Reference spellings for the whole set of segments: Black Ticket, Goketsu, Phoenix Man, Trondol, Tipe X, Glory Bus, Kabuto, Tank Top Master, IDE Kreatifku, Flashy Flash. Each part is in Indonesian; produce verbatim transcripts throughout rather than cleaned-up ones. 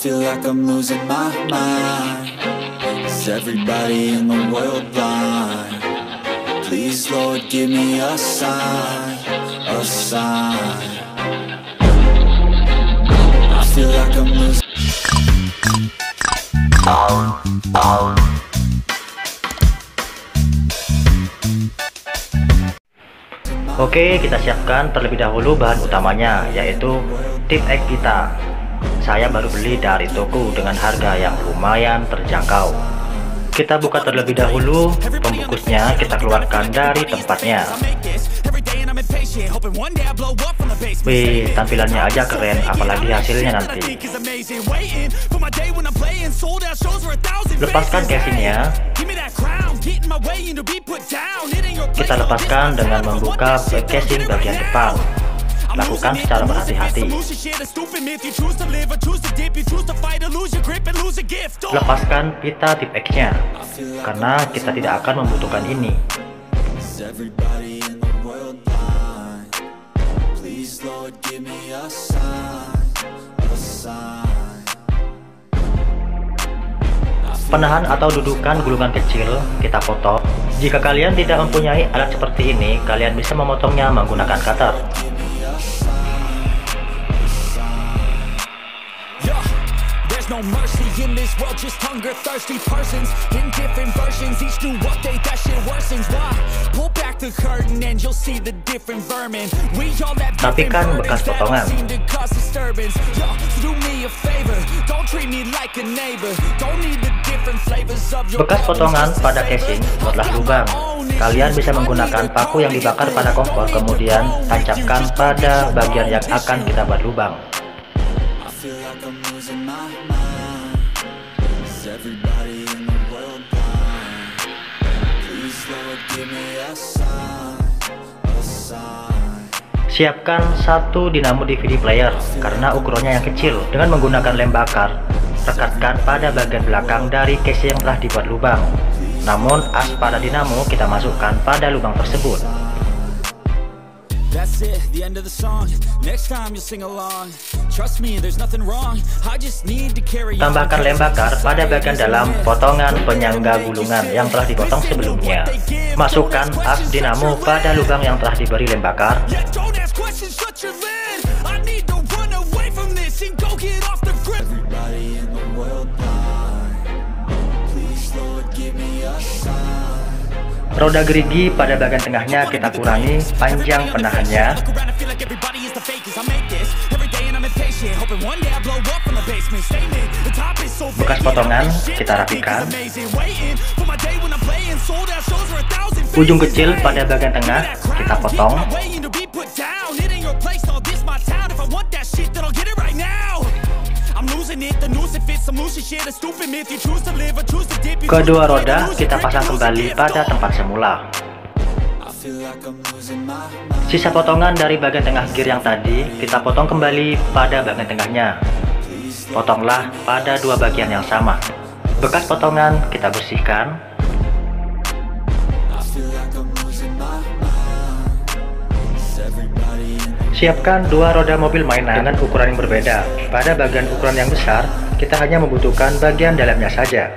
feel like I'm losing my mind. Is everybody in the world blind? Please, Lord, give me a sign, a sign. I feel like I'm losing. Oke, kita siapkan terlebih dahulu bahan utamanya, yaitu Tipe X kita. Saya baru beli dari toko dengan harga yang lumayan terjangkau. Kita buka terlebih dahulu, pembungkusnya kita keluarkan dari tempatnya. Wih, tampilannya aja keren, apalagi hasilnya nanti. Lepaskan casingnya. Kita lepaskan dengan membuka back casing bagian depan. Lakukan secara berhati-hati. Lepaskan pita Tipe X-nya, karena kita tidak akan membutuhkan ini. Penahan atau dudukan gulungan kecil kita potong. Jika kalian tidak mempunyai alat seperti ini, kalian bisa memotongnya menggunakan cutter. Rapikan bekas potongan. Bekas potongan pada casing buatlah lubang. Kalian bisa menggunakan paku yang dibakar pada kompor, kemudian tancapkan pada bagian yang akan kita buat lubang. Siapkan satu dinamo D V D player karena ukurannya yang kecil. Dengan menggunakan lem bakar, rekatkan pada bagian belakang dari casing yang telah dibuat lubang. Namun as pada dinamo kita masukkan pada lubang tersebut. That's it, the end of the song. Next time you'll sing along. Trust me, there's nothing wrong. I just need to carry on. Tambahkan lem bakar pada bagian dalam potongan penyangga gulungan yang telah dipotong sebelumnya. Masukkan as dinamo pada lubang yang telah diberi lem bakar. Roda gerigi pada bagian tengahnya kita kurangi panjang penahannya. Bekas potongan kita rapikan. Ujung kecil pada bagian tengah kita potong. Kedua roda kita pasang kembali pada tempat semula. Sisa potongan dari bagian tengah gear yang tadi kita potong kembali pada bagian tengahnya. Potonglah pada dua bagian yang sama. Bekas potongan kita bersihkan. Siapkan dua roda mobil mainan dengan ukuran yang berbeda. Pada bagian ukuran yang besar, kita hanya membutuhkan bagian dalamnya saja.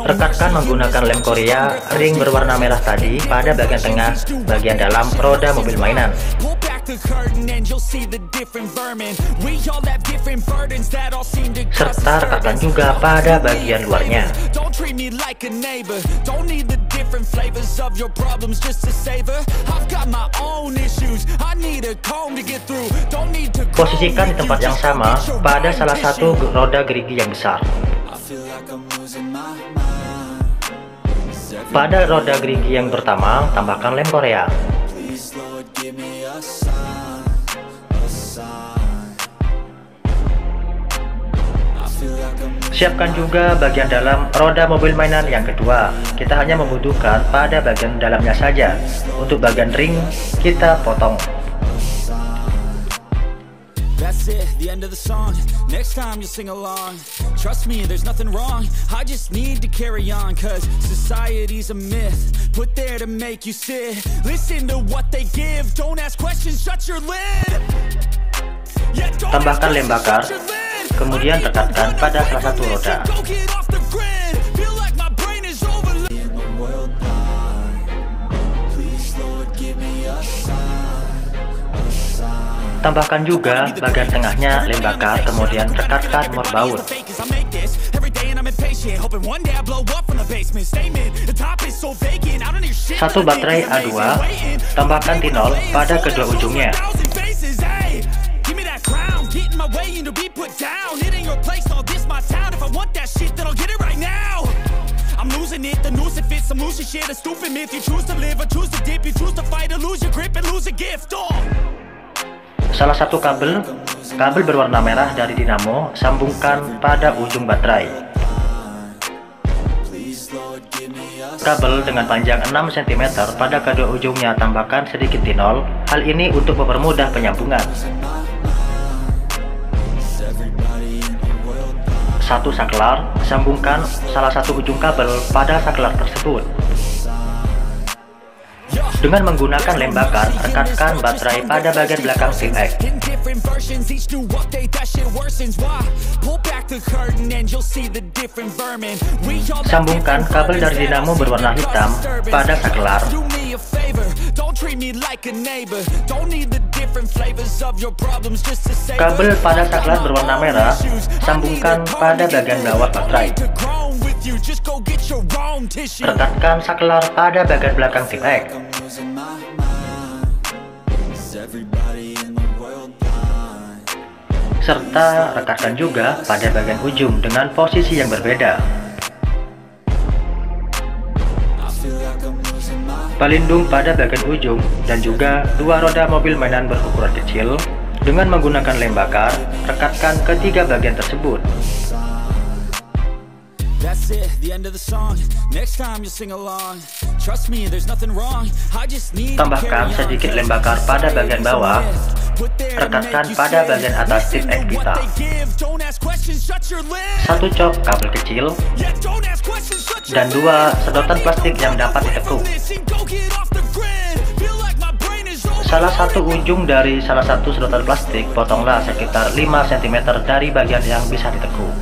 Rekatkan menggunakan lem Korea ring berwarna merah tadi pada bagian tengah, bagian dalam roda mobil mainan. Serta rekatkan juga pada bagian luarnya. Posisikan di tempat yang sama pada salah satu roda gerigi yang besar. Pada roda gerigi yang pertama, tambahkan lem Korea. Siapkan juga bagian dalam roda mobil mainan yang kedua. Kita hanya membutuhkan pada bagian dalamnya saja. Untuk bagian ring kita potong. Tambahkan lem bakar. kemudian dekatkan pada salah satu roda. Tambahkan juga bagian tengahnya lem bakar, kemudian dekatkan morbaut. Satu baterai A dua, tambahkan tinol pada kedua ujungnya. Salah satu kabel, kabel berwarna merah dari dinamo, sambungkan pada ujung baterai. Kabel dengan panjang enam sentimeter pada kedua ujungnya tambahkan sedikit tinol. Hal ini untuk mempermudah penyambungan. Satu saklar, sambungkan salah satu ujung kabel pada saklar tersebut. Dengan menggunakan lem bakar, rekatkan baterai pada bagian belakang Tipe X. Sambungkan kabel dari dinamo berwarna hitam pada saklar. Kabel pada saklar berwarna merah, sambungkan pada bagian bawah baterai. Rekatkan saklar pada bagian belakang Tipe X. Serta rekatkan juga pada bagian ujung dengan posisi yang berbeda. Pelindung pada bagian ujung dan juga dua roda mobil mainan berukuran kecil. Dengan menggunakan lem bakar, rekatkan ketiga bagian tersebut. That's it, the end of the song. Next time you sing along. Trust me, there's nothing wrong. I just need to carry on. Tambahkan sedikit lem bakar pada bagian bawah. Rekatkan pada bagian atas Tipe X kita. Satu cop kabel kecil dan dua sedotan plastik yang dapat ditekuk. Salah satu ujung dari salah satu sedotan plastik potonglah sekitar lima sentimeter dari bagian yang bisa ditekuk.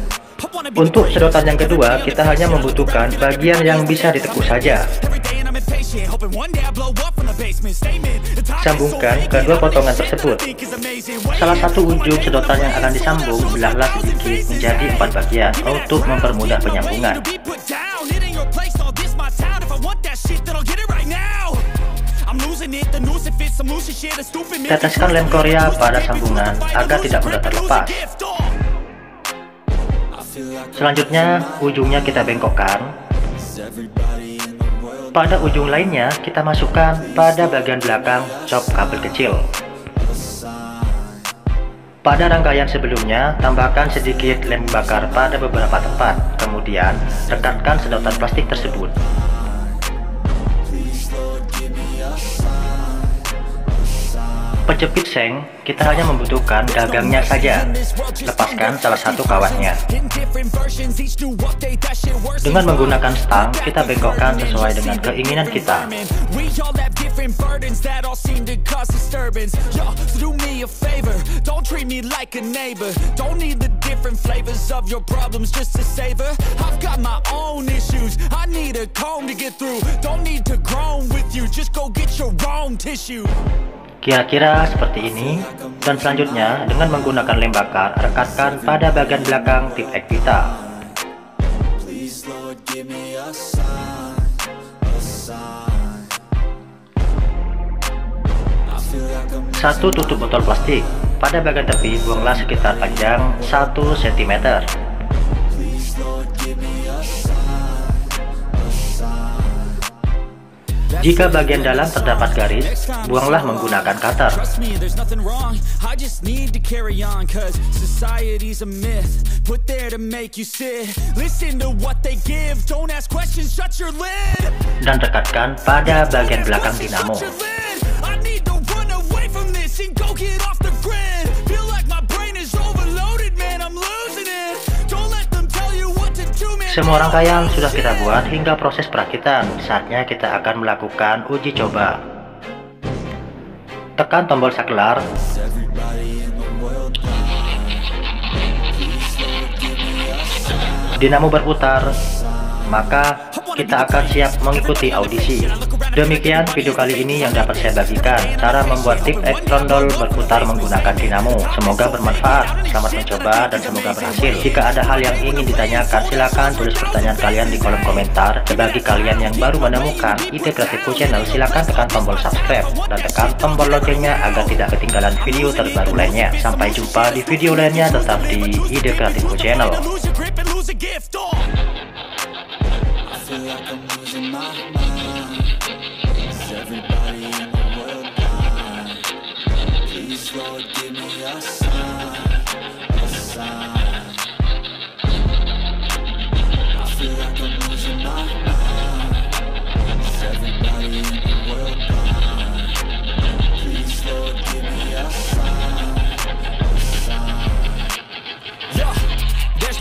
Untuk sedotan yang kedua, kita hanya membutuhkan bagian yang bisa ditekuk saja. Sambungkan kedua potongan tersebut. Salah satu ujung sedotan yang akan disambung belahlah sedikit menjadi empat bagian untuk mempermudah penyambungan. Teteskan lem Korea pada sambungan agar tidak mudah terlepas. Selanjutnya, ujungnya kita bengkokkan. Pada ujung lainnya, kita masukkan pada bagian belakang cop kabel kecil. Pada rangkaian sebelumnya, tambahkan sedikit lem bakar pada beberapa tempat. Kemudian, rekatkan sedotan plastik tersebut. Penjepit seng, kita hanya membutuhkan dagangnya saja. Lepaskan salah satu kawatnya. Dengan menggunakan stang, kita bengkokkan sesuai dengan keinginan kita. Kira-kira seperti ini, dan selanjutnya dengan menggunakan lem bakar, rekatkan pada bagian belakang Tipe X kita. Satu tutup botol plastik, pada bagian tepi buanglah sekitar panjang satu sentimeter. Jika bagian dalam terdapat garis, buanglah menggunakan cutter. Dan dekatkan pada bagian belakang dinamo. Semua rangkaian sudah kita buat hingga proses perakitan. Saatnya kita akan melakukan uji coba. Tekan tombol saklar. dinamo berputar, maka kita akan siap mengikuti audisi. Demikian video kali ini yang dapat saya bagikan, cara membuat Tipe X Trondol berputar menggunakan dinamo. Semoga bermanfaat, selamat mencoba dan semoga berhasil. Jika ada hal yang ingin ditanyakan, silakan tulis pertanyaan kalian di kolom komentar. Bagi kalian yang baru menemukan I D E KREATIFKU channel, silakan tekan tombol subscribe dan tekan tombol loncengnya agar tidak ketinggalan video terbaru lainnya. Sampai jumpa di video lainnya, tetap di I D E KREATIFKU channel. I feel like I'm losing my mind. Is everybody in the world blind? Please Lord, give me a sign, a sign. I feel like I'm losing my mind. Is everybody in the world blind? Please Lord, give me a sign, a sign. Yeah, there's